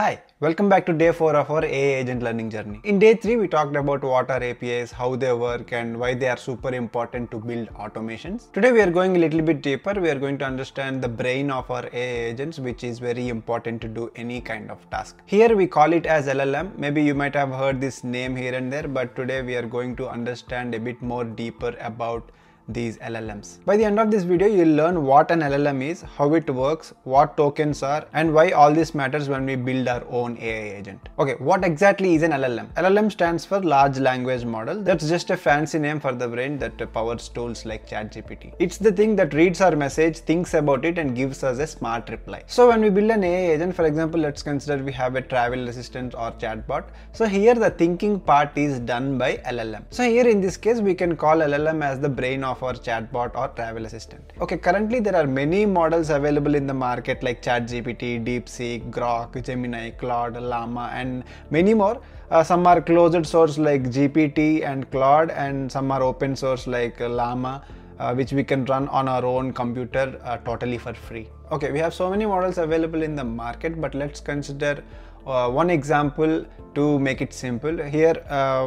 Hi, welcome back to day 4 of our AI agent learning journey. In day 3, we talked about what are APIs, how they work and why they are super important to build automations. Today we are going a little bit deeper. We are going to understand the brain of our AI agents, which is very important to do any kind of task. Here we call it as LLM. Maybe you might have heard this name here and there, but today we are going to understand a bit more deeper about these LLMs. By the end of this video, you'll learn what an LLM is, how it works, what tokens are, and why all this matters when we build our own AI agent. Okay, what exactly is an LLM? LLM stands for Large Language Model. That's just a fancy name for the brain that powers tools like ChatGPT. It's the thing that reads our message, thinks about it, and gives us a smart reply. So when we build an AI agent, for example, let's consider we have a travel assistant or chatbot. So here the thinking part is done by LLM. So here in this case, we can call LLM as the brain of or chatbot or travel assistant. Okay, currently there are many models available in the market like ChatGPT, DeepSeek, Grok, Gemini, Claude, Llama, and many more. Some are closed source like GPT and Claude, and some are open source like Llama, which we can run on our own computer totally for free. Okay, we have so many models available in the market, but let's consider one example to make it simple. Here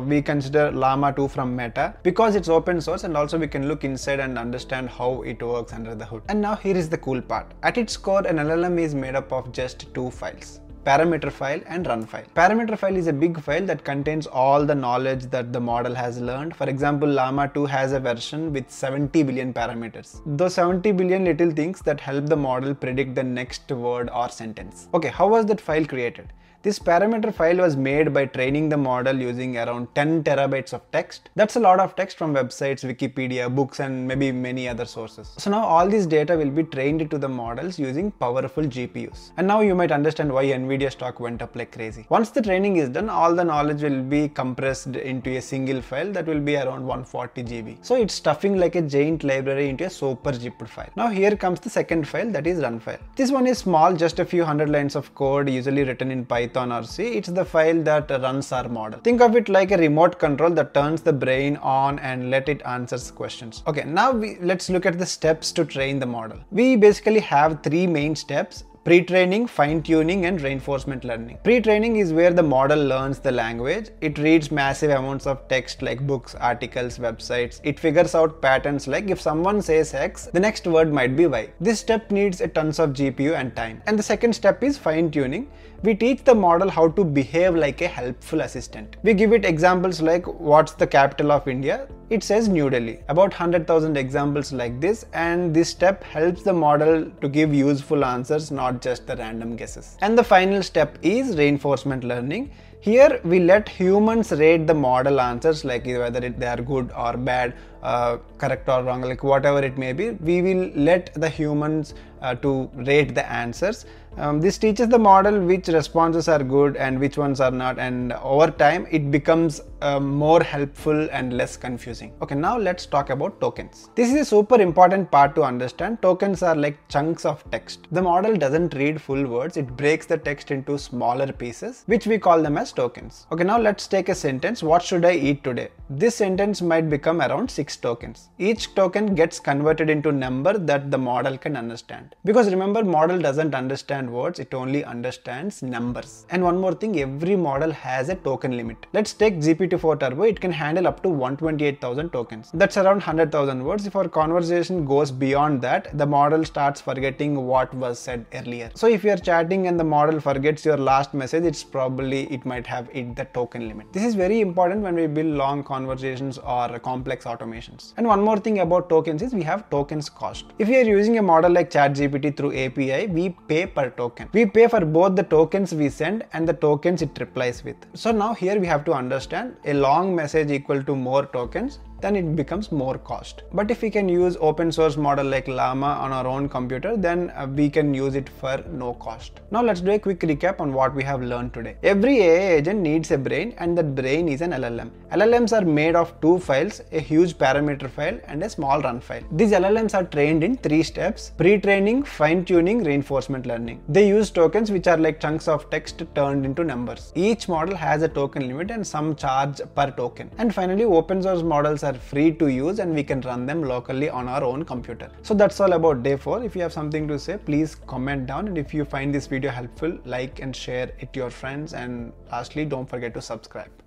we consider Llama 2 from Meta because it's open source, and also we can look inside and understand how it works under the hood. And now here is the cool part. At its core, an LLM is made up of just two files: parameter file and run file. Parameter file is a big file that contains all the knowledge that the model has learned. For example, Llama 2 has a version with 70 billion parameters. Those 70 billion little things that help the model predict the next word or sentence. Okay, how was that file created? This parameter file was made by training the model using around 10 terabytes of text. That's a lot of text from websites, Wikipedia, books, and maybe many other sources. So now all this data will be trained to the models using powerful GPUs. And now you might understand why NVIDIA stock went up like crazy. Once the training is done, all the knowledge will be compressed into a single file that will be around 140 GB. So it's stuffing like a giant library into a super zipped file. Now here comes the second file, that is run file. This one is small, just a few hundred lines of code, usually written in Python or C. It's the file that runs our model. Think of it like a remote control that turns the brain on and let it answer questions. Okay, now let's look at the steps to train the model. We basically have three main steps: pre-training, fine-tuning, and reinforcement learning. Pre-training is where the model learns the language. It reads massive amounts of text like books, articles, websites. It figures out patterns like if someone says X, the next word might be Y. This step needs a tons of GPU and time. And the second step is fine-tuning. We teach the model how to behave like a helpful assistant. We give it examples like, what's the capital of India? It says New Delhi. About 100,000 examples like this, and this step helps the model to give useful answers, not just the random guesses. And the final step is reinforcement learning. Here we let humans rate the model answers, like whether they are good or bad, correct or wrong, like whatever it may be. We will let the humans to rate the answers. This teaches the model which responses are good and which ones are not, and over time it becomes more helpful and less confusing. Okay, now let's talk about tokens. This is a super important part to understand. Tokens are like chunks of text. The model doesn't read full words. It breaks the text into smaller pieces, which we call them as tokens. Okay, now let's take a sentence. What should I eat today? This sentence might become around 6 tokens. Each token gets converted into number that the model can understand. Because remember, model doesn't understand words, it only understands numbers. And one more thing, every model has a token limit. Let's take GPT-4 Turbo. It can handle up to 128,000 tokens. That's around 100,000 words. If our conversation goes beyond that, the model starts forgetting what was said earlier. So if you're chatting and the model forgets your last message, it might have hit the token limit. This is very important when we build long conversations or complex automations. And one more thing about tokens is we have tokens cost. If you are using a model like ChatGPT through API, we pay per token. We pay for both the tokens we send and the tokens it replies with. So now here we have to understand, a long message equal to more tokens, then it becomes more cost. But if we can use open source model like Llama on our own computer, then we can use it for no cost. Now let's do a quick recap on what we have learned today. Every AI agent needs a brain, and that brain is an LLM. LLMs are made of two files, a huge parameter file and a small run file. These LLMs are trained in three steps: pre-training, fine-tuning, reinforcement learning. They use tokens, which are like chunks of text turned into numbers. Each model has a token limit and some charge per token. And finally, open source models are are free to use and we can run them locally on our own computer. So that's all about day 4. If you have something to say, please comment down, and if you find this video helpful, like and share it to your friends, and lastly, don't forget to subscribe.